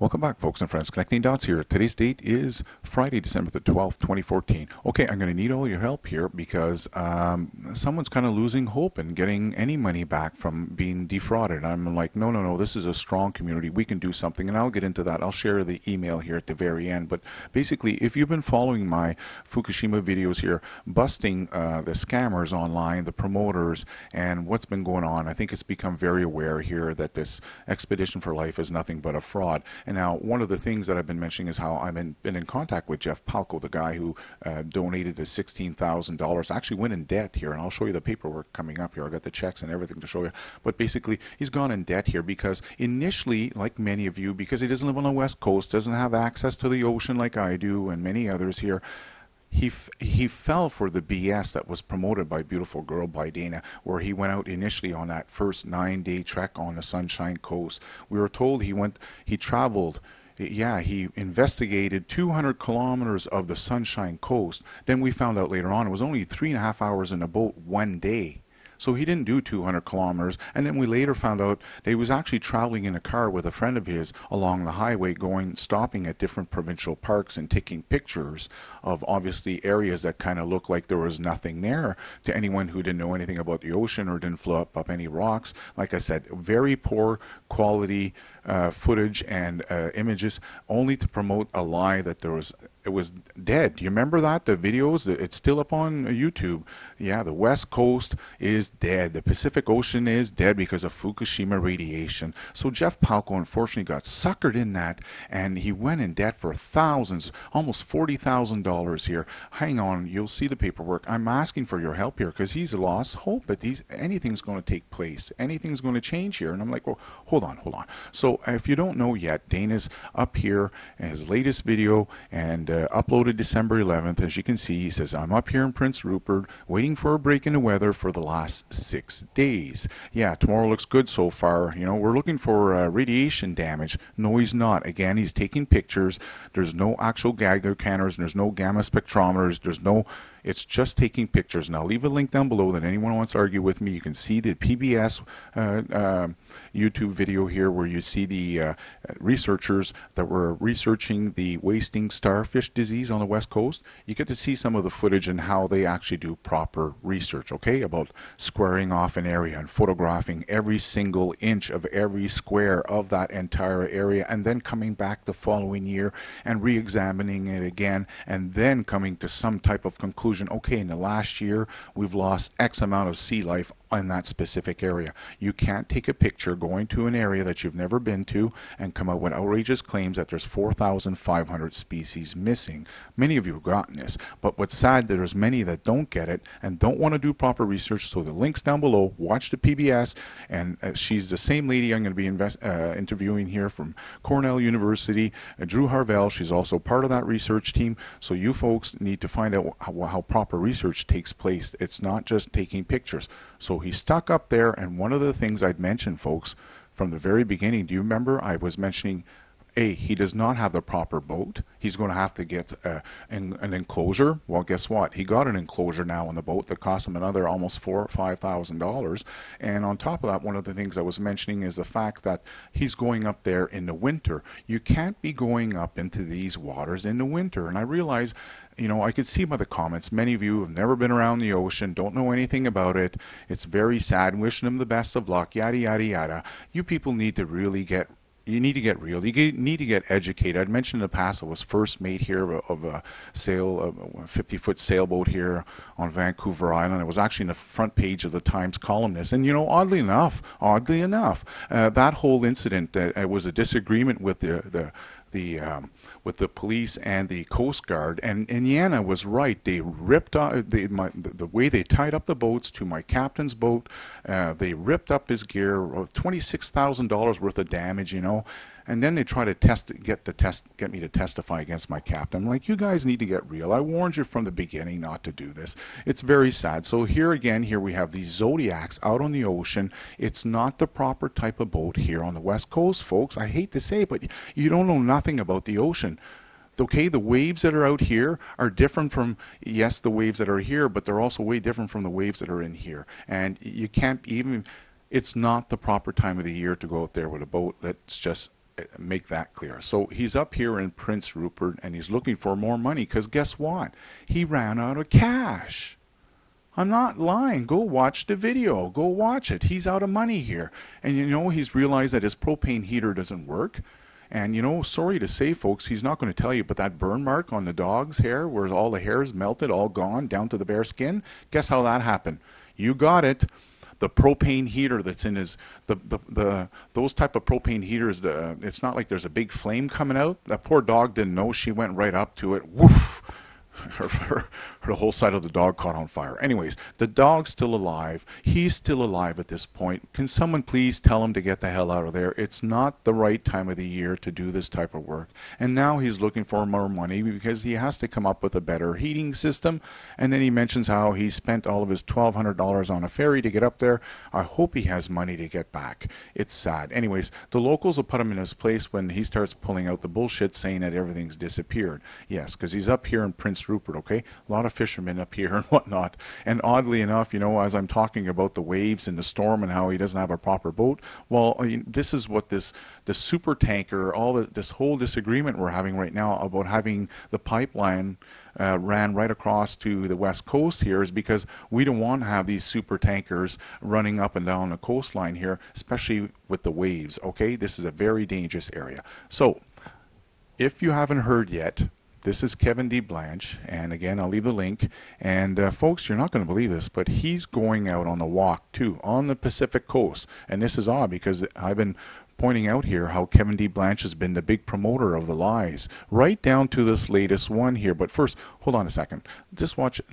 Welcome back, folks and friends. Connecting Dots here. Today's date is Friday, December the 12th, 2014. Okay, I'm going to need all your help here because someone's kind of losing hope and getting any money back from being defrauded. I'm like, no, no, no, this is a strong community. We can do something, and I'll get into that. I'll share the email here at the very end. But basically, if you've been following my Fukushima videos here, busting the scammers online, the promoters, and what's been going on, I think it's become very aware here that this Expedition for Life is nothing but a fraud. And now, one of the things that I've been mentioning is how I've been in contact with Jeff Palko, the guy who donated his $16,000. Actually went in debt here, and I'll show you the paperwork coming up here. I've got the checks and everything to show you. But basically, he's gone in debt here because initially, like many of you, because he doesn't live on the West Coast, doesn't have access to the ocean like I do and many others here, he fell for the BS that was promoted by Beautiful Girl by Dana, where he went out initially on that first 9-day trek on the Sunshine Coast. We were told he traveled. Yeah, he investigated 200 kilometers of the Sunshine Coast. Then we found out later on it was only 3.5 hours in a boat one day. So he didn't do 200 kilometers, and then we later found out that he was actually traveling in a car with a friend of his along the highway, going, stopping at different provincial parks and taking pictures of obviously areas that kind of looked like there was nothing there to anyone who didn't know anything about the ocean or didn't float up any rocks. Like I said, very poor quality footage and images, only to promote a lie that there was, it was dead. You remember that? The videos, it's still up on YouTube. Yeah, the West Coast is dead. The Pacific Ocean is dead because of Fukushima radiation. So Jeff Palko unfortunately got suckered in that, and he went in debt for thousands, almost $40,000 here. Hang on, you'll see the paperwork. I'm asking for your help here because he's lost hope that anything's going to take place. Anything's going to change here. And I'm like, well, hold on, hold on. So if you don't know yet, Dana's up here in his latest video, and uploaded December 11th. As you can see, he says, I'm up here in Prince Rupert waiting for a break in the weather for the last 6 days. Yeah, tomorrow looks good so far. You know, we're looking for radiation damage. No, he's not. Again, he's taking pictures. There's no actual Geiger counters, and there's no gamma spectrometers. There's no... It's just taking pictures. And I'll leave a link down below that anyone wants to argue with me. You can see the PBS YouTube video here where you see the researchers that were researching the wasting starfish disease on the West Coast. You get to see some of the footage and how they actually do proper research, okay, about squaring off an area and photographing every single inch of every square of that entire area, and then coming back the following year and re-examining it again, and then coming to some type of conclusion. Okay, in the last year we've lost X amount of sea life in that specific area. You can't take a picture going to an area that you've never been to and come out with outrageous claims that there's 4,500 species missing. Many of you have gotten this, but what's sad, there's many that don't get it and don't want to do proper research. So the link's down below. Watch the PBS, and she's the same lady I'm going to be interviewing here from Cornell University, Drew Harvell. She's also part of that research team. So you folks need to find out how proper research takes place. It's not just taking pictures. So he's stuck up there, and one of the things I'd mentioned, folks, from the very beginning, do you remember I was mentioning, A, he does not have the proper boat. He's going to have to get an enclosure. Well, guess what? He got an enclosure now on the boat that cost him another almost $4,000 or $5,000. And on top of that, one of the things I was mentioning is the fact that he's going up there in the winter. You can't be going up into these waters in the winter. And I realize, you know, I could see by the comments, many of you have never been around the ocean, don't know anything about it. It's very sad, and wishing them the best of luck, yada, yada, yada. You people need to really get, you need to get real. You need to get educated. I'd mentioned in the past I was first mate here of a 50-foot sailboat here on Vancouver Island. It was actually in the front page of the Times columnist. And, you know, oddly enough, that whole incident, was a disagreement with the police and the Coast Guard, and Indiana was right. They ripped off the way they tied up the boats to my captain's boat. They ripped up his gear, $26,000 worth of damage, you know. And then they try to get me to testify against my captain. I'm like, you guys need to get real. I warned you from the beginning not to do this. It's very sad. So here again, here we have these zodiacs out on the ocean. It's not the proper type of boat here on the West Coast, folks. I hate to say it, but you don't know nothing about the ocean. Okay, the waves that are out here are different from, yes, the waves that are here, but they're also way different from the waves that are in here. And you can't even, it's not the proper time of the year to go out there with a boat that's just make that clear. So he's up here in Prince Rupert and he's looking for more money because guess what? He ran out of cash. I'm not lying. Go watch the video. Go watch it. He's out of money here. And you know, he's realized that his propane heater doesn't work. And you know, sorry to say folks, he's not going to tell you, but that burn mark on the dog's hair where all the hair's melted, all gone, down to the bare skin, guess how that happened? You got it. The propane heater that's in his, those type of propane heaters, it's not like there's a big flame coming out. That poor dog didn't know. She went right up to it. Woof! The whole side of the dog caught on fire. Anyways, the dog's still alive. He's still alive at this point. Can someone please tell him to get the hell out of there? It's not the right time of the year to do this type of work. And now he's looking for more money because he has to come up with a better heating system. And then he mentions how he spent all of his $1,200 on a ferry to get up there. I hope he has money to get back. It's sad. Anyways, the locals will put him in his place when he starts pulling out the bullshit saying that everything's disappeared. Yes, because he's up here in Prince Rupert, okay? A lot of fishermen up here and whatnot. And oddly enough, you know, as I'm talking about the waves and the storm and how he doesn't have a proper boat, well, I mean, this is what the super tanker, this whole disagreement we're having right now about having the pipeline ran right across to the West Coast here is because we don't want to have these super tankers running up and down the coastline here, especially with the waves, okay? This is a very dangerous area. So, if you haven't heard yet, this is Kevin D. Blanch, and again, I'll leave the link. And folks, you're not going to believe this, but he's going out on the walk, too, on the Pacific Coast. And this is odd because I've been pointing out here how Kevin D. Blanch has been the big promoter of the lies, right down to this latest one here. But first, hold on a second. Just watch it.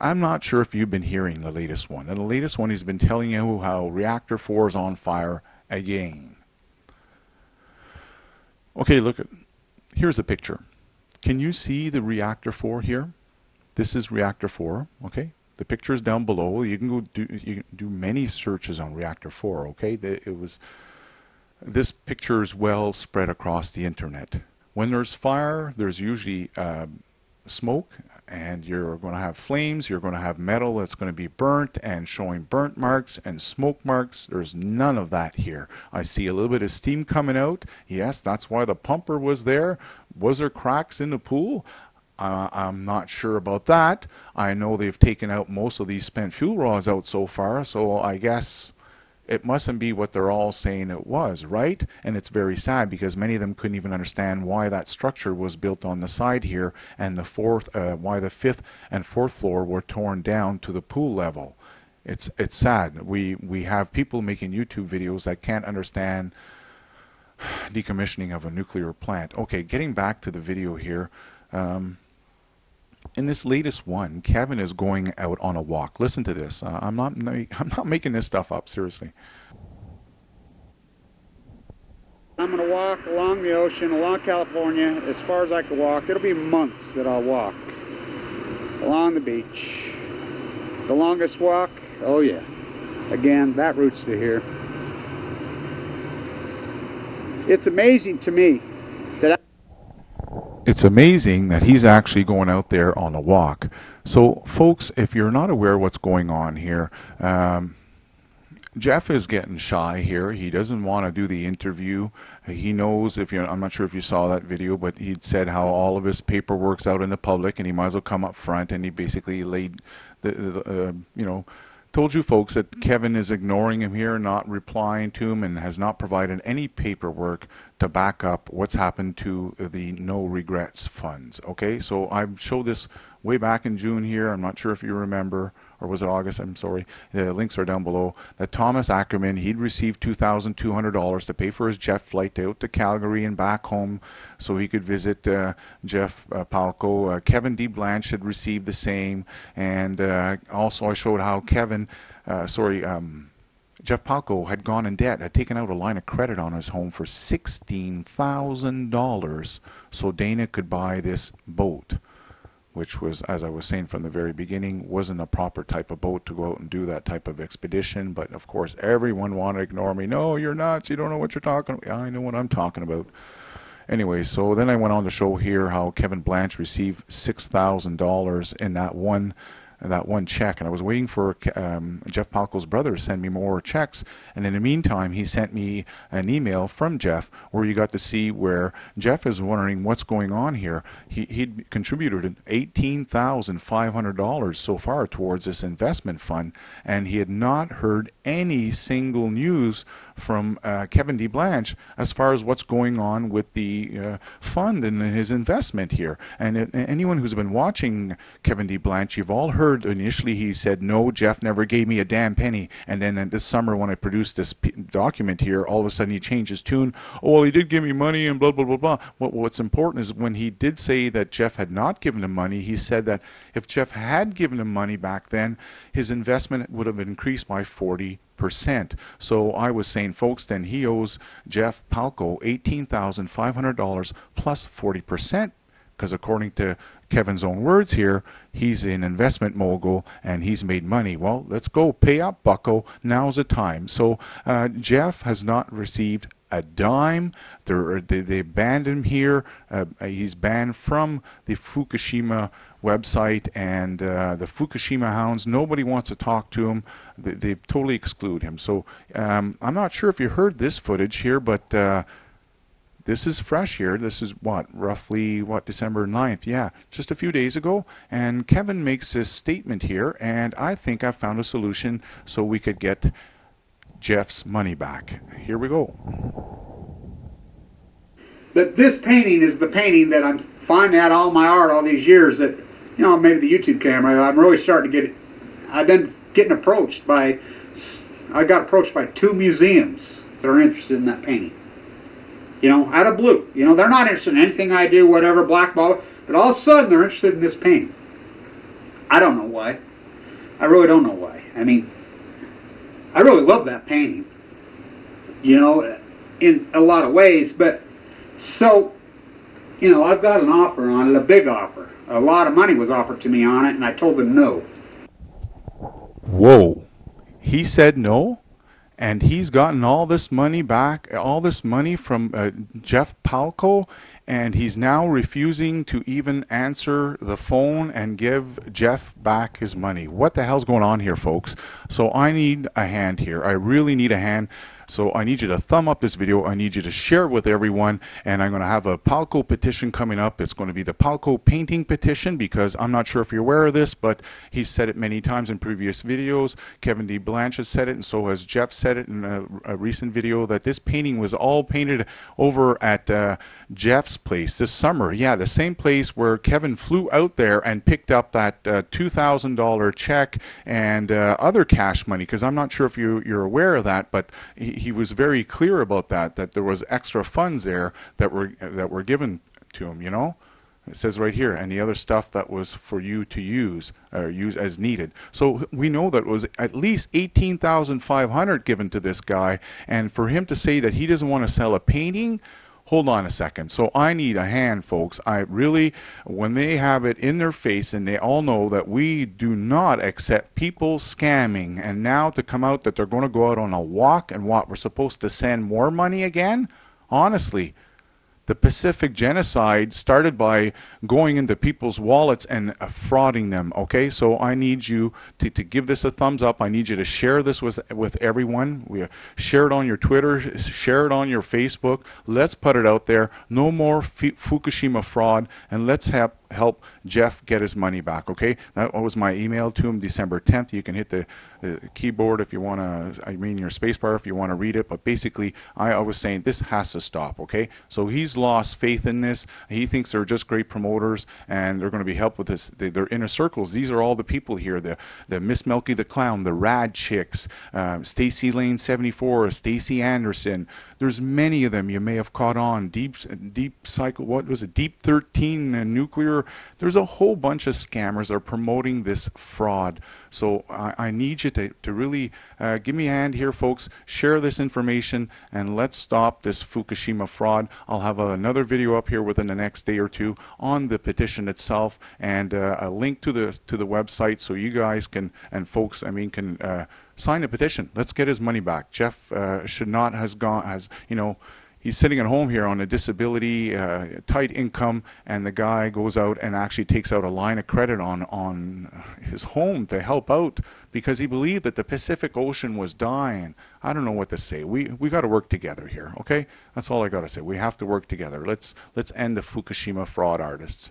I'm not sure if you've been hearing the latest one. And the latest one, he's been telling you how Reactor 4 is on fire again. Okay, look, here's a picture. Can you see the Reactor 4 here? This is Reactor 4, okay? The picture is down below. You can go do many searches on Reactor 4, okay? This picture is well spread across the internet. When there's fire, there's usually smoke, and you're going to have flames, you're going to have metal that's going to be burnt and showing burnt marks and smoke marks. There's none of that here. I see a little bit of steam coming out. Yes, that's why the pumper was there. Was there cracks in the pool? I'm not sure about that. I know they've taken out most of these spent fuel rods out so far, so I guess it mustn't be what they're all saying it was, right? And it's very sad because many of them couldn't even understand why that structure was built on the side here and the why the 5th and 4th floor were torn down to the pool level. It's sad. We have people making YouTube videos that can't understand decommissioning of a nuclear plant. Okay, getting back to the video here. In this latest one, Kevin is going out on a walk. Listen to this. I'm not making this stuff up, seriously. I'm going to walk along the ocean, along California, as far as I can walk. It'll be months that I'll walk along the beach. The longest walk, oh yeah. Again, that roots to here. It's amazing to me. It's amazing that he's actually going out there on a walk. So, folks, if you're not aware what's going on here, Jeff is getting shy here. He doesn't want to do the interview. He knows, I'm not sure if you saw that video, but he'd said how all of his paperwork's out in the public, and he might as well come up front, and he basically laid told you folks that Kevin is ignoring him here, not replying to him, and has not provided any paperwork to back up what's happened to the no regrets funds. Okay, so I showed this way back in June here. I'm not sure if you remember, or was it August? I'm sorry. The links are down below. That Thomas Ackerman, he'd received $2,200 to pay for his Jeff flight out to Calgary and back home so he could visit Jeff Palko. Kevin D. Blanch had received the same. And also I showed how Jeff Palko had gone in debt, had taken out a line of credit on his home for $16,000 so Dana could buy this boat, which was, as I was saying from the very beginning, wasn't a proper type of boat to go out and do that type of expedition. But of course, everyone wanted to ignore me. No, you're nuts. You don't know what you're talking about. I know what I'm talking about. Anyway, so then I went on to show here how Kevin Blanch received $6,000 in that one that one check, and I was waiting for Jeff Palko's brother to send me more checks, and in the meantime he sent me an email from Jeff where you got to see where Jeff is wondering what's going on here. He'd contributed $18,500 so far towards this investment fund, and he had not heard any single news from Kevin D. Blanch as far as what's going on with the fund and his investment here. And anyone who's been watching Kevin D. Blanch, you've all heard initially he said, no, Jeff never gave me a damn penny. And then this summer when I produced this document here, all of a sudden he changed his tune. Oh, well, he did give me money and blah, blah, blah, blah. What's important is when he did say that Jeff had not given him money, he said that if Jeff had given him money back then, his investment would have increased by 40%. So I was saying, folks, then he owes Jeff Palko $18,500 plus 40%, because according to Kevin's own words here, he's an investment mogul and he's made money. Well, let's go pay up, bucko. Now's the time. So Jeff has not received a dime. They banned him here. He's banned from the Fukushima website and the Fukushima hounds. Nobody wants to talk to him. They've totally excluded him. So I'm not sure if you heard this footage here, but this is fresh here. This is what, roughly what, December 9th? Yeah, just a few days ago. And Kevin makes this statement here, and I think I found a solution so we could get Jeff's money back. Here we go. That this painting is the painting that I'm finding out all my art all these years that, you know, maybe the YouTube camera, I'm really starting to get it. I've been getting approached by, I got approached by 2 museums that are interested in that painting. You know, out of blue. You know, they're not interested in anything I do, whatever, blackball, but all of a sudden they're interested in this painting. I don't know why. I really don't know why. I mean, I really love that painting, you know, in a lot of ways, but so, you know, I've got an offer on it, a big offer. A lot of money was offered to me on it, and I told them no. Whoa. He said no? And he's gotten all this money back, all this money from Jeff Palko, and he's now refusing to even answer the phone and give Jeff back his money. What the hell's going on here, folks? So I need a hand here. I really need a hand. So I need you to thumb up this video. I need you to share it with everyone. And I'm going to have a Palko petition coming up. It's going to be the Palko painting petition, because I'm not sure if you're aware of this, but he's said it many times in previous videos. Kevin D. Blanch has said it, and so has Jeff said it in a recent video, that this painting was all painted over at Jeff's place this summer. Yeah, the same place where Kevin flew out there and picked up that $2,000 check and other cash money, because I'm not sure if you're aware of that, but he was very clear about that there was extra funds there that were given to him, you know. It says right here, and the other stuff that was for you to use or use as needed. So we know that it was at least $18,500 given to this guy, and for him to say that he doesn't want to sell a painting, hold on a second. So I need a hand, folks. I really, when they have it in their face and they all know that we do not accept people scamming, and now to come out that they're going to go out on a walk and what, we're supposed to send more money again? Honestly, the Pacific genocide started by going into people's wallets and frauding them, okay? So I need you to give this a thumbs up. I need you to share this with everyone. Share it on your Twitter. Share it on your Facebook. Let's put it out there. No more Fukushima fraud, and let's help Jeff get his money back, okay? That was my email to him, December 10th. You can hit the keyboard if you want to, I mean your spacebar if you want to read it, but basically I was saying this has to stop, okay? So he's lost faith in this. He thinks they're just great promoters and they're going to be helped with this. They're inner circles. These are all the people here, the Miss Milky the Clown, the Rad Chicks, Stacey Lane 74, Stacey Anderson. There's many of them you may have caught on. Deep Cycle, what was it? Deep 13 Nuclear. There's a whole bunch of scammers that are promoting this fraud. So I need you to really give me a hand here, folks. Share this information, and let's stop this Fukushima fraud. I'll have another video up here within the next day or two on the petition itself, and a link to the website so you guys can, and folks, I mean, can sign a petition. Let's get his money back. Jeff should not has gone, has, you know, he's sitting at home here on a disability, tight income, and the guy goes out and actually takes out a line of credit on his home to help out because he believed that the Pacific Ocean was dying. I don't know what to say. We got to work together here, okay? That's all I got to say. We have to work together. Let's end the Fukushima fraud artists.